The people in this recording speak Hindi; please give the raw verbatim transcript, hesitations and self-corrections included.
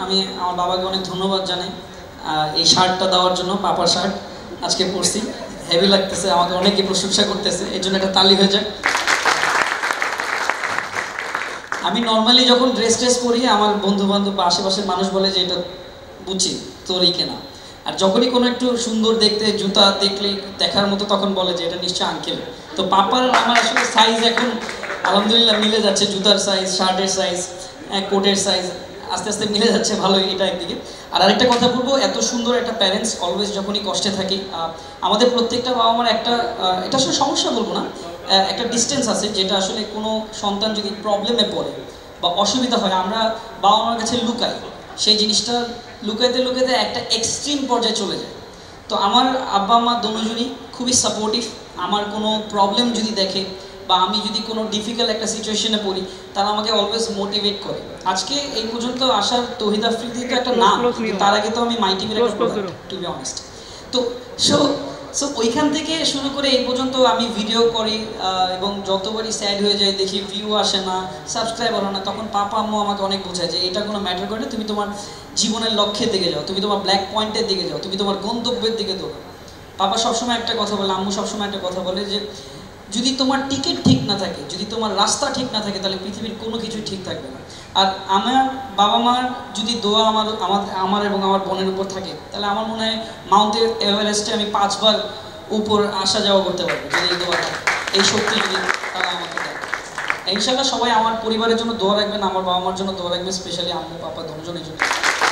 आमी आमार बाबाके अनेक धन्यवाद जानाई शार्टटा देवार जोन्नो पापा शार्ट आजके पड़छि हेवी लागतेछे आमाके अनेके प्रशंसा करतेछे एर जोन्नो एकटा ताली हये जाक। आमी नर्माली जखन ड्रेस ड्रेस परि आमार बंधु बान्धव आशेपाशेर मानुष बोले जे एटा बुझछि तोरई केना और जखनी कोनो एकटु सुंदर देखते जूता देखले देखार मतो तखन बोले जे एटा निश्चय आंकेल तो पापार आमार आसले साइज एखन आलহামদুলিল্লাহ मिले जाच्छे जूतार साइज शार्टेर साइज कोटेर साइज आस्ते आस्ते मिले जाच्छे भालोई एटा एकदिके। और आरेकटा कथा बोलबो एत सुंदर एक प्यारेंट्स अलवेज जखनी कष्टे थाकी आमादेर प्रत्येकटा बाबा मार एक एटा आसले समस्या बोलबो ना एक डिस्टेंस आछे जेटा आसले कोनो सन्तान जोदि प्रब्लेमे पड़े बा असुविधा हय आमरा बाबा मार काछे लुकाई सेई जिनिसटा लुकाते लुकाते एकटा एक्सट्रीम पर्याये चले जाय। तो आमार आब्बा आम्मा दोनोजनई खुबই सापोर्टिव आमार कोनो प्रब्लेम जोदि देखे आमी कोनो डिफिकल्ट एक सिचुएशने पड़ी तारा आमाके अलवेज मोटिवेट करे। आज के एई पर्यन्त आसार तौहीद आफ्रिदी तो एक नाम तार आगे तो आमी माई टीमेर टू बी अनेस्ट तो सो सो ओइखान थेके शुरू करे एई पर्यन्त आमी भिडियो करी एबं जतबारई सैड हये जाई देखी भिउ आसे ना सबस्क्राइब हलो ना तखन पापा आम्मू आमाके अनेक बोझाय जे एटा कोनो मैटर करे ना तुमि तोमार जीवनेर लक्ष्येर दिके जाओ तुमि तोमार ब्लैक पॉइंटेर दिके जाओ तुमि तोमार गंतव्येर दिके दौड़ाओ। पापा सबसमय एक कथा बोले आम्मू सबसमय एक कथा बोले जे যদি তোমার টিকিট ঠিক না থাকে যদি তোমার রাস্তা ঠিক না থাকে তাহলে পৃথিবীর কোনো কিছু ঠিক থাকবে না। আর আমার বাবা মার যদি দোয়া আমার আমার এবং আমার বোনের উপর থাকে তাহলে আমার মনে হয় মাউন্ট এভারেস্টে আমি পাঁচবার উপর আসা যাওয়া করতে পারবো যদি এই দোয়া এই শক্তি যদি তারা আমাকে দেয়। ইনশাআল্লাহ সবাই আমার পরিবারের জন্য দোয়া রাখবেন আমার বাবা মার জন্য দোয়া রাখবেন স্পেশালি আম্মু পাপা দুজনের জন্য।